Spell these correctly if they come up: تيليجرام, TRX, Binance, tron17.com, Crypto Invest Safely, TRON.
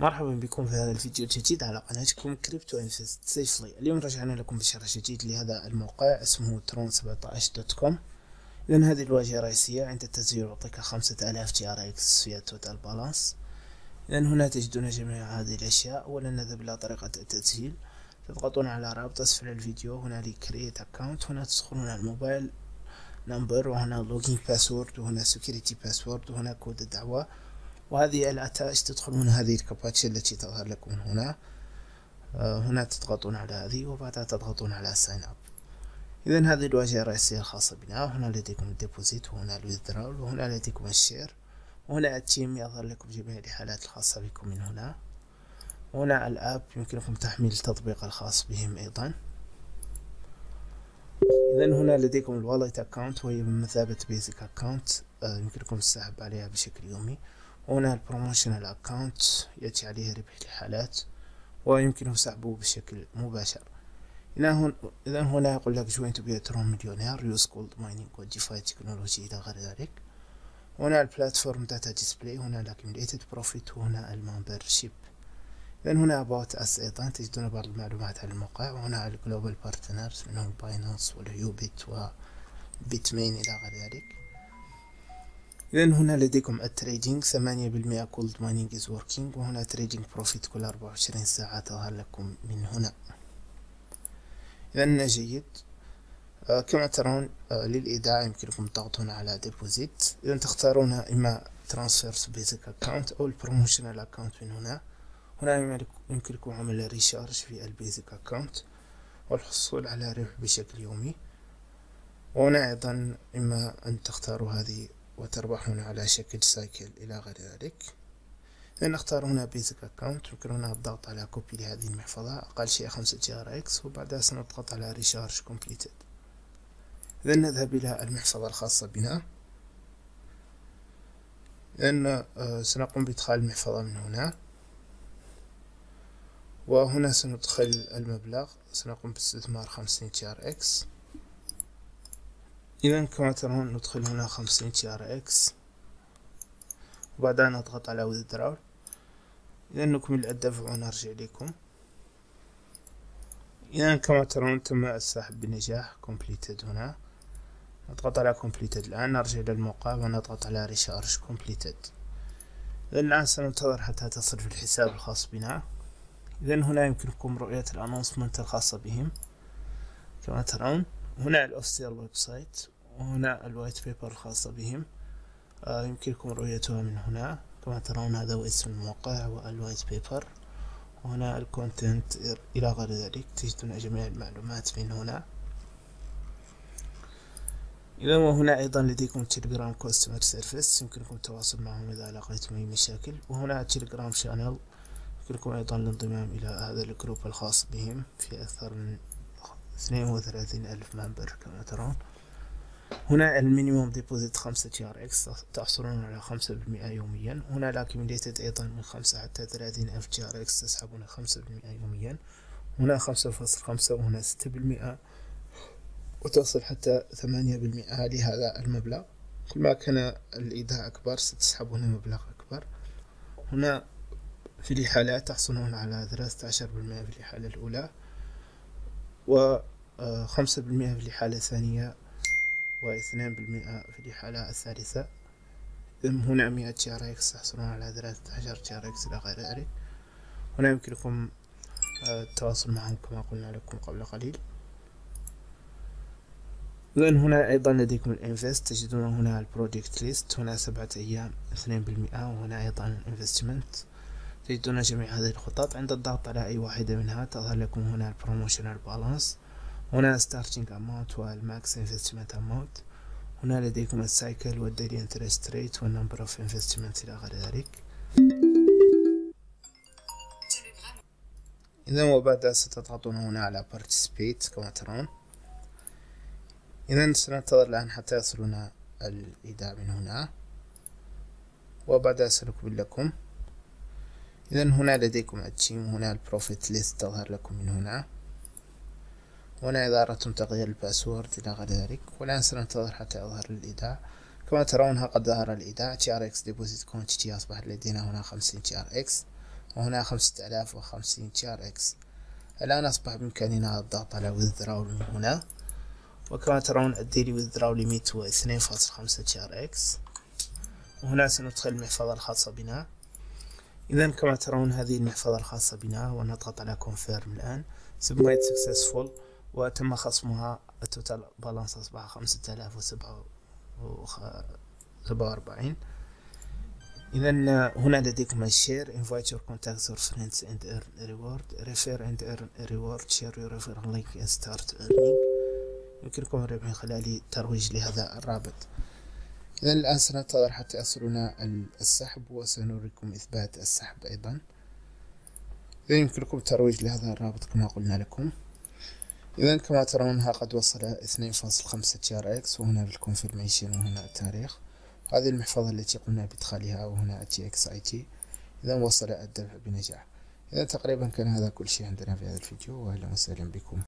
مرحبا بكم في هذا الفيديو الجديد على قناتكم كريبتو انفست سيفلي. اليوم رجعنا لكم بشرح جديد لهذا الموقع اسمه tron17.com. إذن هذه الواجهة الرئيسية عند التسجيل يعطيك 5000 TRX في توتال بالانس. إذن هنا تجدون جميع هذه الأشياء. أولا نذهب إلى طريقة التسجيل، تضغطون على رابط أسفل الفيديو، هنا create account، هنا تدخلون على الموبايل نمبر، وهنا لوجين باسورد، وهنا سكيورتي باسورد، وهنا كود الدعوة، وهذه الأتاش تدخلون هذه الكابتشا التي تظهر لكم هنا. هنا تضغطون على هذه وبعدها تضغطون على ساين اب. إذن هذه الواجهة الرئيسية الخاصة بنا. هنا لديكم الديبوزيت، وهنا الويذدراول، وهنا لديكم الشير، وهنا التيم يظهر لكم جميع الحالات الخاصة بكم من هنا، وهنا الاب يمكنكم تحميل التطبيق الخاص بهم ايضا. إذن هنا لديكم الواليت اكاونت وهي بمثابة بيزك اكاونت، يمكنكم السحب عليها بشكل يومي. هنا البروموشنال اكاونت يأتي عليه ربح الحالات ويمكنه سحبه بشكل مباشر. إذا هنا يقول لك جوين تو بي ترون مليونير، يوز جولد مايننج وديفاي تكنولوجي إلى غير ذلك. هنا البلاتفورم داتا ديسبلاي، هنا الاكيميليتد بروفيت، وهنا الممبرشيب. إذا هنا أباوت أس أيضا تجدون بعض المعلومات عن الموقع، وهنا الجلوبال بارتنرز منهم باينانس والهيوبيت وبيتمين إلى غير ذلك. إذن هنا لديكم التريدينج 8% كولد مايننج از وركينج، وهنا تريدينج بروفيت كل 24 ساعة تظهر لكم من هنا. إذن جيد. كما ترون للإيداع يمكنكم الضغط هنا على ديبوزيت. إذن تختارون إما ترانسفير بيزك أكاونت أو البروموشنال أكاونت من هنا. هنا يمكنكم عمل ريشارج في البيزك أكاونت والحصول على ربح بشكل يومي. وهنا أيضا إما أن تختاروا هذه وتربحون على شكل سايكل إلى غير ذلك. إذن اختار هنا بيزك أكاونت، يمكننا الضغط على كوبي لهذه المحفظة أقل شيء 5 TRX، وبعدها سنضغط على ريشارج كومبليتد. إذن نذهب إلى المحفظة الخاصة بنا. إذن سنقوم بإدخال المحفظة من هنا، وهنا سندخل المبلغ، سنقوم باستثمار 50 TRX. إذن كما ترون ندخل هنا 50 TRX وبعدها نضغط على withdraw. إذن نكمل الدفع ونرجع لكم. إذن كما ترون تم السحب بنجاح completed. هنا نضغط على completed. الآن نرجع للموقع ونضغط على recharge completed. إذن الآن سننتظر حتى تصل في الحساب الخاص بنا. إذن هنا يمكنكم رؤية الأنونسمنت الخاصة بهم كما ترون. هنا الأوفيسيال ويب سايت، وهنا الوايت بيبر الخاصة بهم، يمكنكم رؤيتها من هنا كما ترون. هذا هو اسم الموقع والوايت بيبر، وهنا الكونتنت إلى غير ذلك، تجدون جميع المعلومات من هنا. إذا وهنا أيضا لديكم تيليجرام كاستمر سيرفيس، يمكنكم التواصل معهم إذا لقيتم أي مشاكل، وهنا التيليجرام شانل يمكنكم أيضا الانضمام إلى هذا الجروب الخاص بهم في أكثر من 32,000 ممبر كما ترون. هنا المينيموم ديبوزيت 5 TRX تحصلون على 5% يوميا. هنا الاكيميليتد ايضا من 5 حتى 30,000 TRX تسحبون 5% يوميا. هنا 5.5 وهنا 6% وتصل حتى 8% لهذا المبلغ. كلما كان الإيداع أكبر ستسحبون مبلغ أكبر. هنا في الحالات تحصلون على 13% في الحالة الأولى، و 5% في الحالة الثانية، و 2% في الحالة الثالثة. هنا 100 TRX تحصلون على 13 TRX إلى غير ذلك. هنا يمكنكم التواصل معهم كما قلنا لكم قبل قليل. إذن هنا أيضا لديكم الانفست، تجدون هنا البروجكت ليست، هنا 7 أيام 2%، وهنا أيضا الانفستمنت، تجدون جميع هذه الخطط. عند الضغط على أي واحدة منها تظهر لكم هنا البروموشنال بالانس، هنا ستارتنج اماونت والماكس انفستمنت اماونت، هنا لديكم السايكل والديلي انترست ريت والنمبر اوف انفستمنت إلى غير ذلك. إذن وبعدها ستضغطون هنا على بارتيسبيت كما ترون. إذن سننتظر الآن حتى يصلنا الإيداع من هنا وبعدها سنكمل لكم. إذن هنا لديكم التيم، هنا البروفيت ليست تظهر لكم من هنا، هنا إذا أردتم تغيير الباسورد إلى غير ذلك. والآن سننتظر حتى يظهر الإيداع. كما ترون قد ظهر الإيداع. TRX ديبوزيت كونتيتي أصبح لدينا هنا 50 TRX. وهنا 5050 TRX. الآن أصبح بإمكاننا الضغط على withdraw من هنا، وكما ترون أدي لي withdraw limit هو 2.5 TRX، وهنا سندخل المحفظة الخاصة بنا. إذا كما ترون هذه المحفظة الخاصة بنا، ونضغط على confirm الآن. submit successful، وتم خصمها. التوتال بالانس أصبح 5047. إذا هنا لديكم الشير invite your contacts or friends and earn reward refer and earn reward share your referral link and start earning. يمكنكم الربح من خلال ترويج لهذا الرابط. إذا الآن سننتظر حتى يصلنا السحب، وسنريكم إثبات السحب أيضا. إذا يمكنكم الترويج لهذا الرابط كما قلنا لكم. إذا كما ترونها قد وصل 2.5 TRX، وهنا بالconfirmation وهنا التاريخ. هذه المحفظة التي قمنا بإدخالها، وهنا TXIT. إذا وصل الدفع بنجاح. إذا تقريبا كان هذا كل شيء عندنا في هذا الفيديو، وأهلا وسهلا بكم.